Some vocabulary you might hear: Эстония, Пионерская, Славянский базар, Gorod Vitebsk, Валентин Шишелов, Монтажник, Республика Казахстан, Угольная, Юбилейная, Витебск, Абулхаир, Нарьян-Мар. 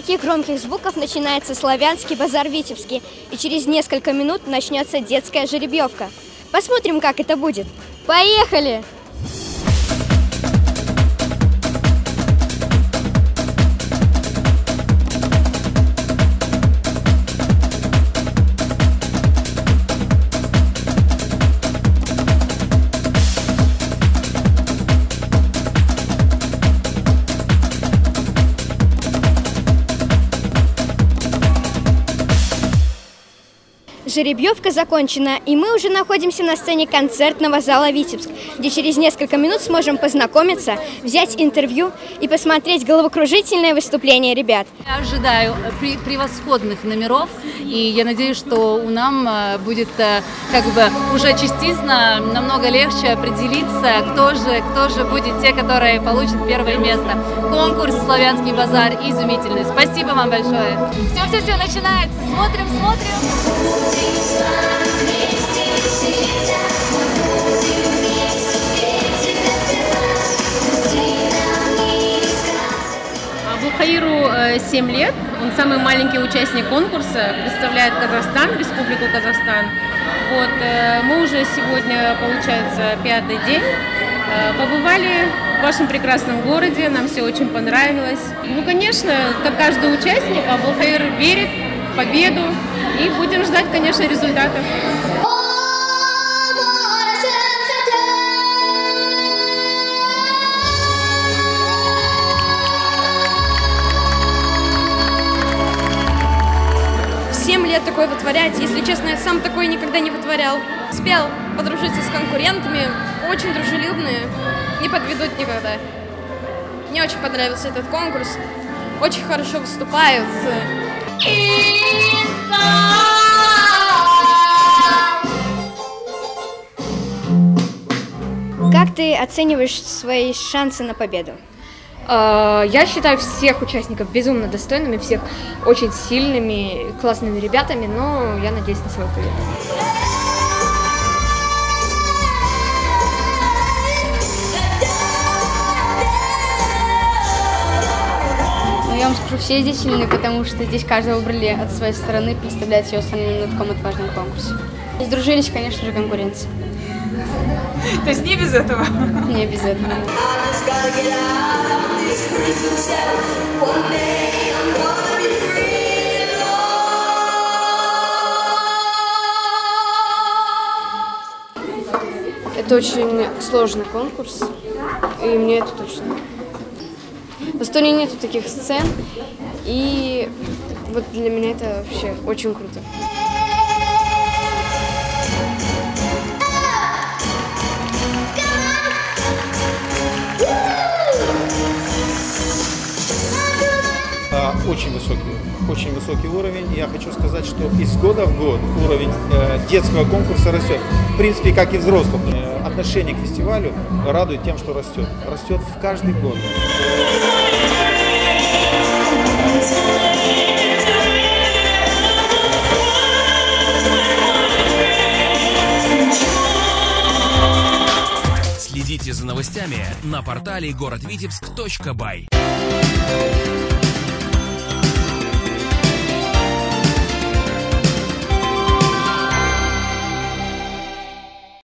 таких громких звуков начинается Славянский базар в Витебске, и через несколько минут начнется детская жеребьевка. Посмотрим, как это будет. Поехали! Жеребьевка закончена, и мы уже находимся на сцене концертного зала «Витебск», где через несколько минут сможем познакомиться, взять интервью и посмотреть головокружительное выступление ребят. Я ожидаю превосходных номеров, и я надеюсь, что у нам будет уже частично намного легче определиться, кто же будет те, которые получат первое место. Конкурс «Славянский базар» изумительный. Спасибо вам большое. Все начинается. Смотрим, смотрим. Абулхаиру 7 лет, он самый маленький участник конкурса, представляет Казахстан, Республику Казахстан. Вот, мы уже сегодня, получается, 5-й день, побывали в вашем прекрасном городе, нам все очень понравилось. Ну, конечно, как каждый участник, Абулхаир верит в победу. И будем ждать, конечно, результатов. В 7 лет такое вытворять. Если честно, я сам такое никогда не вытворял. Успел подружиться с конкурентами. Очень дружелюбные. Не подведут никогда. Мне очень понравился этот конкурс. Очень хорошо выступают. Как ты оцениваешь свои шансы на победу? Я считаю всех участников безумно достойными, всех очень сильными, классными ребятами, но я надеюсь на свою победу. Я вам скажу, все здесь сильные, потому что здесь каждого выбрали от своей стороны, представлять ее самым на таком отважном конкурсе. И сдружились, конечно же, конкуренция. То есть не без этого? Не без этого. Это очень сложный конкурс, и мне это точно. В Эстонии нету таких сцен, и вот для меня это вообще очень круто. Очень высокий уровень. Я хочу сказать, что из года в год уровень детского конкурса растет. В принципе, как и взрослых. Отношение к фестивалю радует тем, что растет. Растет в каждый год. Следите за новостями на портале городвитebsk.бай.